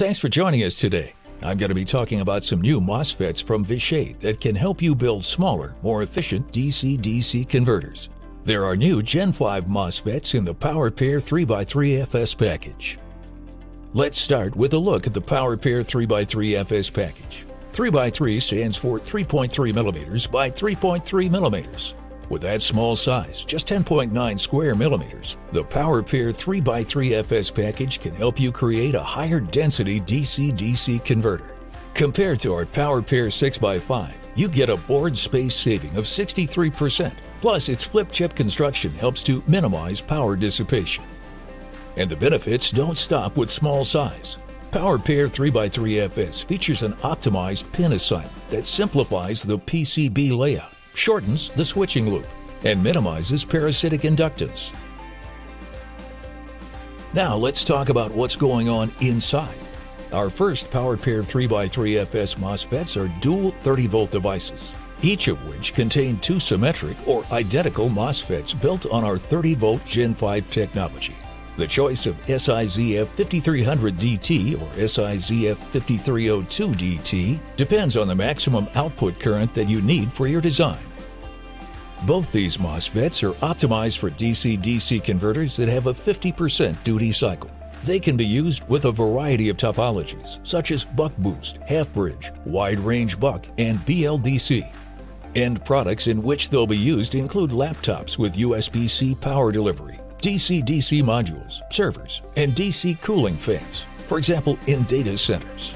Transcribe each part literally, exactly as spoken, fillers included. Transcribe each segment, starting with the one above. Thanks for joining us today. I'm going to be talking about some new MOSFETs from Vishay that can help you build smaller, more efficient D C D C converters. There are new Gen five MOSFETs in the PowerPAIR three by three F S package. Let's start with a look at the PowerPAIR three by three F S package. three by three stands for three point three millimeters by three point three millimeters. With that small size, just ten point nine square millimeters, the PowerPAIR three by three F S package can help you create a higher density D C D C converter. Compared to our PowerPAIR six by five, you get a board space saving of sixty-three percent, plus its flip chip construction helps to minimize power dissipation. And the benefits don't stop with small size. PowerPAIR three by three F S features an optimized pin assignment that simplifies the P C B layout, shortens the switching loop, and minimizes parasitic inductance. Now let's talk about what's going on inside. Our first PowerPAIR three by three F S MOSFETs are dual thirty volt devices, each of which contain two symmetric or identical MOSFETs built on our thirty volt Gen five technology. The choice of S I Z F five three zero zero D T or S I Z F five three zero two D T depends on the maximum output current that you need for your design. Both these MOSFETs are optimized for D C D C converters that have a fifty percent duty cycle. They can be used with a variety of topologies, such as buck boost, half bridge, wide range buck, and B L D C. End products in which they'll be used include laptops with U S B C power delivery, D C D C modules, servers, and D C cooling fans, for example, in data centers.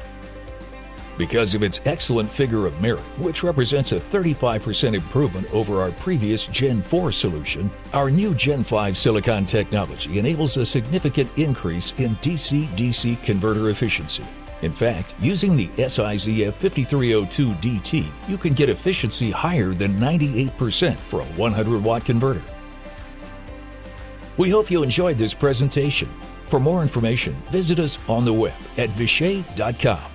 Because of its excellent figure of merit, which represents a thirty-five percent improvement over our previous Gen four solution, our new Gen five silicon technology enables a significant increase in D C D C converter efficiency. In fact, using the S I Z F five three zero two D T, you can get efficiency higher than ninety-eight percent for a one hundred watt converter. We hope you enjoyed this presentation. For more information, visit us on the web at vishay dot com.